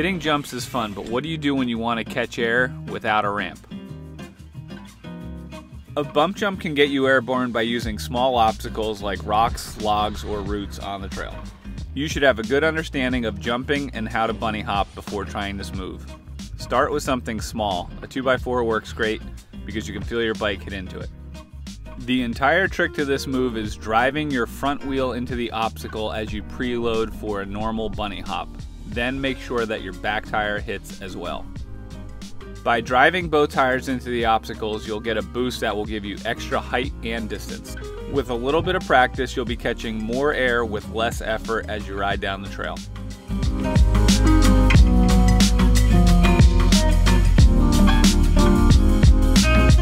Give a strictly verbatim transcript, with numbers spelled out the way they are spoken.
Hitting jumps is fun, but what do you do when you want to catch air without a ramp? A bump jump can get you airborne by using small obstacles like rocks, logs, or roots on the trail. You should have a good understanding of jumping and how to bunny hop before trying this move. Start with something small. A two by four works great because you can feel your bike hit into it. The entire trick to this move is driving your front wheel into the obstacle as you preload for a normal bunny hop. Then make sure that your back tire hits as well. By driving both tires into the obstacles, you'll get a boost that will give you extra height and distance. With a little bit of practice, you'll be catching more air with less effort as you ride down the trail.